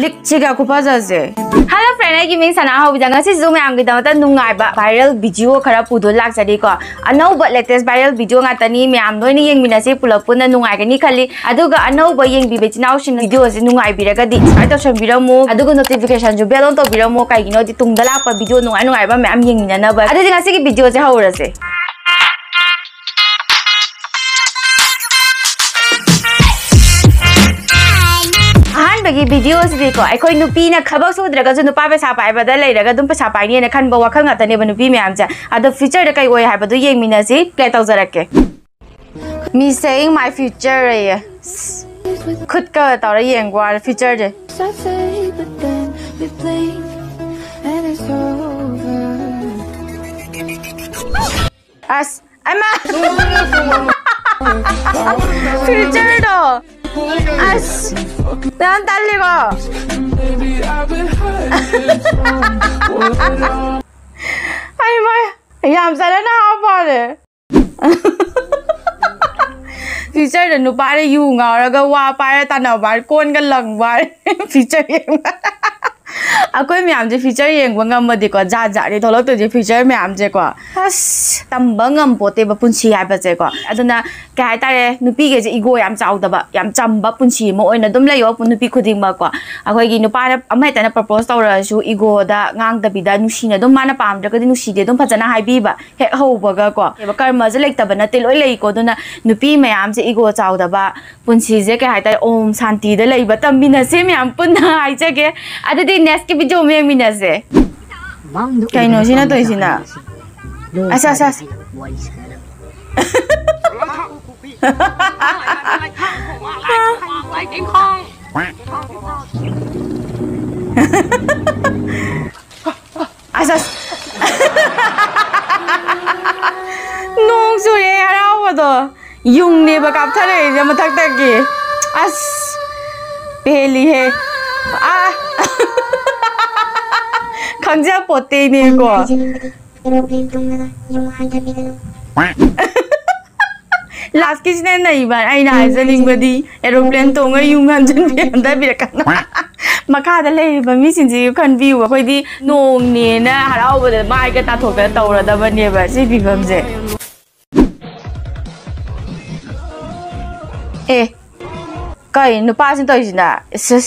लिखचेगा कुपाज़ से hello friend की मैं सना हो बिजंगा से जो मैं आंगे दावता नुंगाइबा वायरल वीडियो खरा पुदो लाग सदी को अनौब लेटेस्ट वायरल वीडियो गातनी मैम दोइनी येंग मिनासे पुलपुना नुंगाइगनी खाली अदुगा अनौब येंग बिबेचनाउ सिन वीडियो से नुंगाइबिरगदी आइतो संबिरमो अदुगा नोटिफिकेशन जो बेल ऑन तो बिरमो काइगिनो दि तुंगदला पर वीडियो नुंगाइबा मैम येंग मिनाना बा अदु दिगासे की वीडियो से हाउरसे की वीडियो से को अखोय नुपी ना खबक सोद्रगा जो नुपा पैसा पाए बदल लैरगा दुम पैसा पाइनी ने खन बवा खंगा तने बनुपी मैम जा अद फ्यूचर रे कई ओय हाय बदु येंग मिना से प्ले तौज रखे मी सेइंग माय फ्यूचर रे खुद का तौर येंग वार फ्यूचर रे अस अमा फ्यूचर दो As, tan taligo. Ay my, yam sala na hapare. Feature de nu pare yung auraga wa pare tanabar kon gan langbar feature yung. Akoi mi amje feature yung wangam madi ko ja ja de tholok tuje feature mi amje ko. As tambangam pote ba punsi hai ba je ko. Aduna kai tare nupi ge je ego yam chauda ba yam chamba punsi mo oina dum layo pun nupi khuding ba ko. Akoi gi nupa ra amai tana propose tawra su ego da ngang da bida nusi na dum mana pam da ka dinu si de dum phajana hai bi ba he ho ba ga ko. Ba kar ma je lek ta bana tel oi lei ko duna nupi me am je ego chauda ba punsi je kai tare om shanti de lei ba tam bina se me am pun na ai je ge adadi next ke video me mina se. Kai no sina to sina. Asa asa. Asas Nong su ye harawa do Yung ne bakap thare jama thak thak ki As Pehli he Ah Khangja pote ne ko Last kisne nahi bar aina hazeling badi aeroplane tonga yung hanjun bi anda bi rakana Maka da lei ba mi sinji kan bi wa khoi di nong ne na harau ba mai ka ta tho ka tawra da ba ne ba si bi bam je Eh kai nu pa sin to isna sis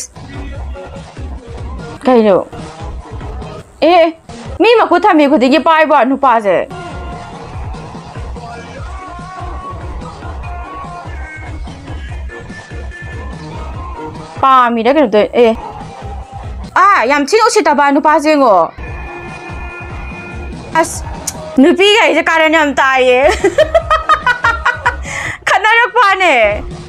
Kai no Eh mi ma ko tha me ko de ge pai ba nu pa je Pami dah kena eh ah yang cino si taban nupa jengo as nupi gay je karen yang taye kanarak pane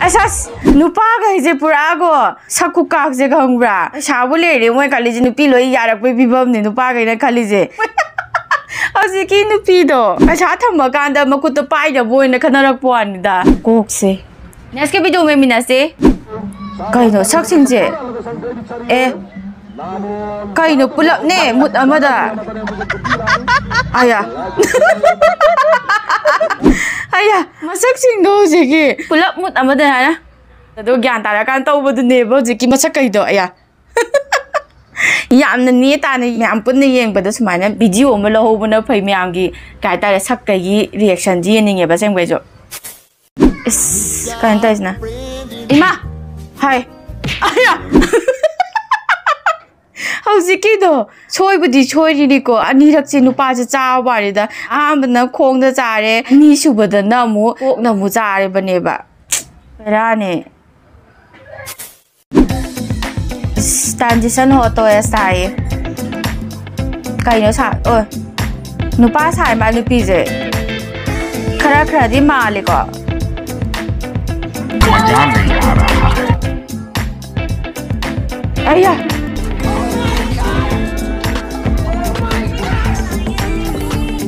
asas nupa gay je purago saku kak je gangbra sabule re moi kali je nupi loi yarak pe bibam ne nupa gay na kali je asi ki nupi do acha thamba kanda maku to pai da boi na kanarak pane da kok se neske video me minase Kaino saksinje eh kaino pulak ne mut amada aya aya masaksin do jiki pulak mut amada na do gyan tara kan to bodu ne bo jiki masakai do aya yamna ne ta ne yam pun ne yeng bodu sumaina video ma lo ho bona phai myam gi kai tara sakkai gi reaction ji ne nge ba sem gai jo kan ta isna ima Hai, ayah, how ziki do? Choi budi choi ni ko, ani rakci nupa je caw bari da, am na kong da cari, ni suba da namu, kok namu cari bane ba, berani. Transition hoto ya saya, kaino sa, oh, nupa saya malu pije, kara kara di mali ko. Ayah,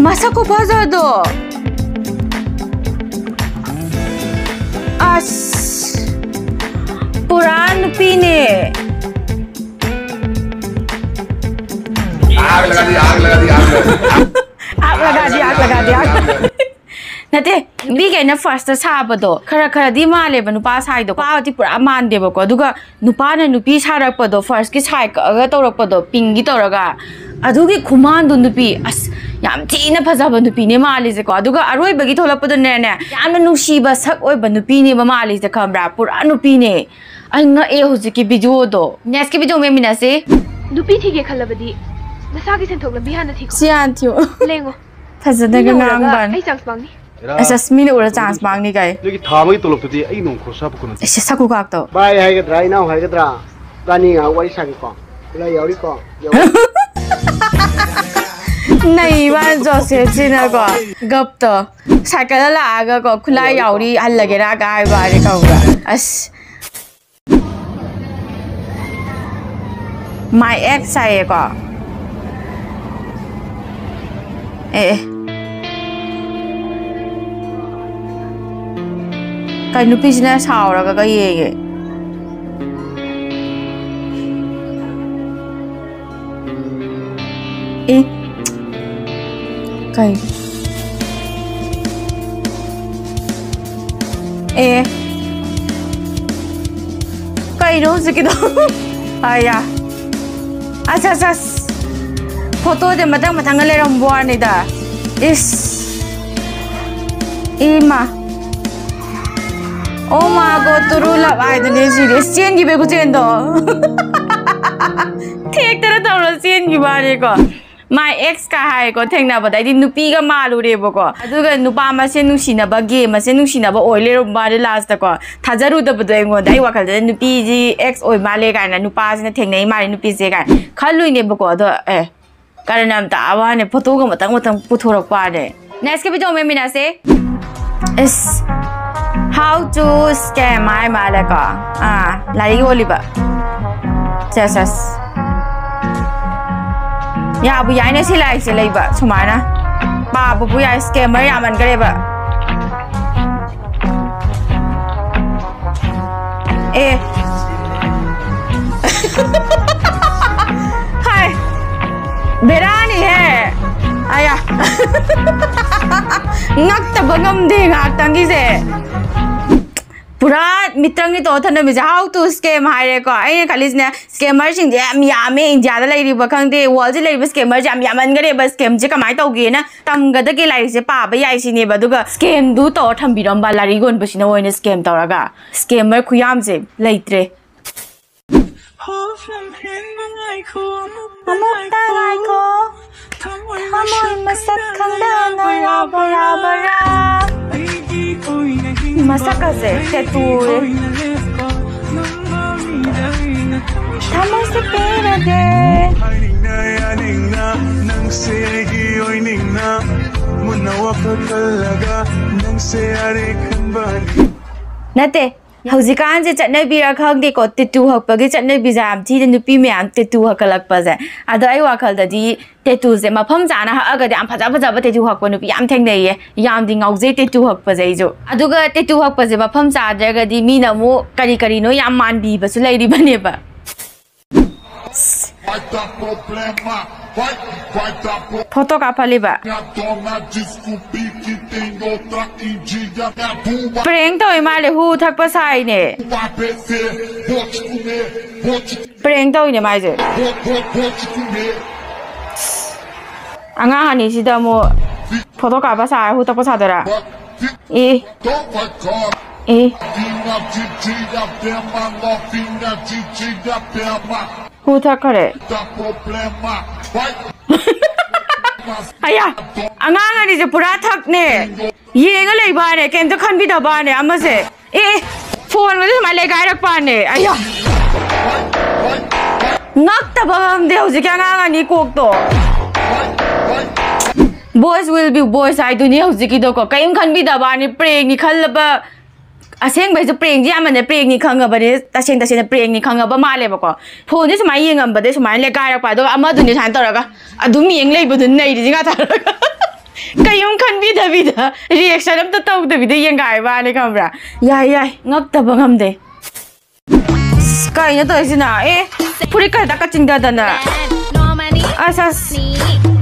masa aku bazar do? As, puran pini, आग लगा दी, आग लगा दी, आग लगा दी, आग लगा दी, आग लगा दी। Nate, ni kaya na first sabado. Kara kara di mali ba nupa sa ido. Pao di pura mandi ba ko. Duga nupa na nupi sa rapado first kis sa ik agato rapado pingi to raga. Adugi kumando nupi as yam ti na pasaba nupi ni mali sa ko. Aduga aroy bagito rapado nene. Yam nushi ba sa oy ba nupi ni ba mali sa kamera pura nupi ne. Ang na eho si kibijo do. Nes kibijo may minasi. Nupi ti kaya kalabadi. Nasagi sa togla bihan na ti ko. Siyan tiyo. Lengo. Pasada ka nang ban. Ay sang bang ni. Asas mini ura chance bang ni kai. Logi thamai tolok tu di ai nong khosa pukun. Asas saku kak to. Bye hai kat rai nau hai kat ra. Kani ngau wari sang kong. Lai yau ri kong. Nai ban jo se china ko. Gap to. Sakala la aga ko khulai yau ri hal lage ra ga ai bare ka ura. As my ex sai ko. Eh cái nụ phi na sao rồi cái gì vậy? Ê, cái, ê, cái đó gì cái đó? Ai à? À sao sao? Photo thì mà thằng người làm bùa này đã. Is, ima. Oh my god, true love, I don't know serious. Sien ki be ko chen do. Thek tara ta ro sien ki bare ko. My ex ka hai ko theng na badai din nupi ga malu re bo ko. Adu ga nupa ma sen nusi na ba game ma sen nusi na ba oi le ro bare last ta ko. Thajaru da badai ngo dai wa khal da nupi ji ex oi ma le ga na nupa sin theng nei ma re nupi se ga. Khalu ne bo ko do eh. Karanam ta awa ne photo ga matang puthorok pa ne. Next ke video me mina se. Is how to scam my malaka? Ah, lagi boleh ba? Yes, yes. Ya, abu yai ni sila ba? Cuma na, ba abu yai scammer yang mana kali ba? Eh, hai, berani he? Ayah, ngak terbangam deh ngak tangki se. Pura mitrang ni to thana mija how to scam hai ko ai khalis na scammer sing jam yame jada lai ri bakhang de wall ji lai scammer jam yaman gare bas scam je kamai tau gi na tam ga da ke lai se pa ba yai sine ba duga scam du to tham biram ba lari gon basina oina scam tauraga scammer khuyam je laitre ho sam hen mangai ko amok ta lai ko thamoi masat khanda na ra bara masaka se teture thamai se pera de aning na nang se gi oining na munawa phakalaga nang se are khanbani nate haujikan je chatnai bira khang de ko titu hakpagi chatnai bijam thi de nupi myam titu hakalak pa ja ado ai wakal da di titu je mapham jana haga de am phaja phaja ba titu hakpa nupi yam theng nei ye yam ding auje titu hakpa jai jo aduga titu hakpa je mapham cha draga di mi na mo kari kari no yam man bi ba su lai ri bane ba photo ka phali ba prank to imale hu thak pa sai ne prank to ne mai je anga hani sida mo photo ka pa sai hu thak pa sa dara e e who thak kare Aya, angang ani je pura thak ne. Yenga lei ba ne, ken to khan bi da ba ne, amma se. Eh, phone wale ma le gai rak pa ne. Aya. Nak ta bam de hoje kya angang ani kok to. Boys will be boys I do ne hoje ki do ko. Kaim khan bi da ba ne preng ni khal ba. Aseng bai je preng ji amma ne preng ni khang ba ne. Ta seng preng ni khang ba ma le ba ko. Phone je mai yeng am ba de mai le gai rak pa do amma du ne san ta ra ga. Adum yeng lei bu du nei ji ga ta ra ga. Kayum khan bida reaction am ta tauk da bida yang gai ba ne kamra yai yai ngak ta bangam de kai na to jina e phuri ka da ka ching da na Assassin.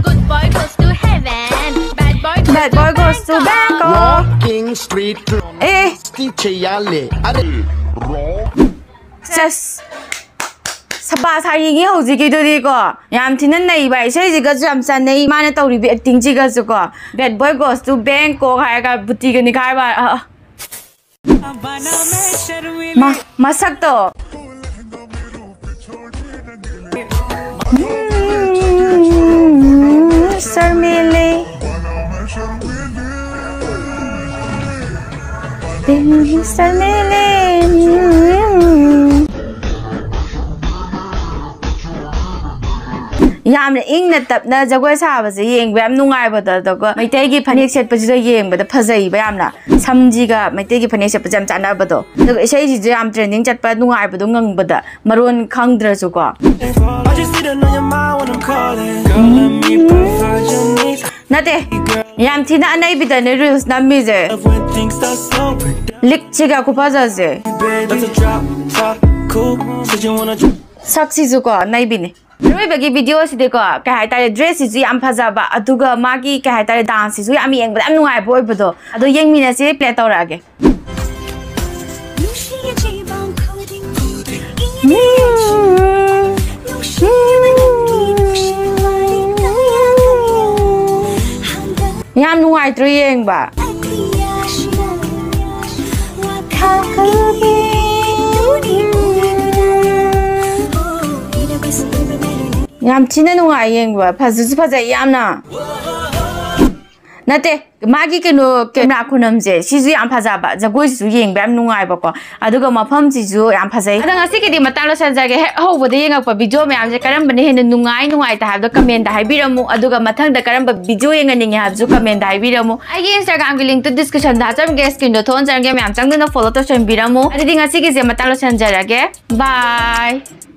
Good boy goes to heaven. Bad boy goes to Bangkok. Walking straight from Stichayale. Yes. 사바사리기 호지기도 리고 얌티는 내 이발 세지가 잠산네 이만에 떠리 액팅 지가지고 bad boy goes to Bangkok 하여가 부티그니 가봐 마 마삭도 설밀리 설밀리 yam ing na tap na jagoi sabas yeng bam nungai bada dogo maitei gi phanek set pa jida yeng bada phajai ba yamna samji ga maitei gi phanek set pa jam chana bado dogo sei ji jam training chat pa nungai bado ngang bada maron khangdra ju ko nate yam thina anai bida ne reels na mi je lik chiga ko paja je saksi ju ko nai bi ne Rui bagi video si deko kahai tare dress si am phajaba aduga magi kahai tare dance si am yeng am nungai boy bodo adu yeng mina si play tor age yam nungai tru yeng ba yam chine nunga yeng ba phazu phaza yam na nate magi ke no camera khunam je siju am phaza ba jagoi ju yeng ba am nunga ba ko aduga mapham ji ju am phaza adang asi ke di matalo san jage ho bo de yeng pa video me am je karam bane hen nungai nungai ta da comment da hai biramu aduga mathang da karam ba video yeng ani ha ju comment da hai biramu ai instagram ke link to description da jam guest kin do thon jam ge me am chang na follow to sem biramu adiding asi ke je matalo san jage bye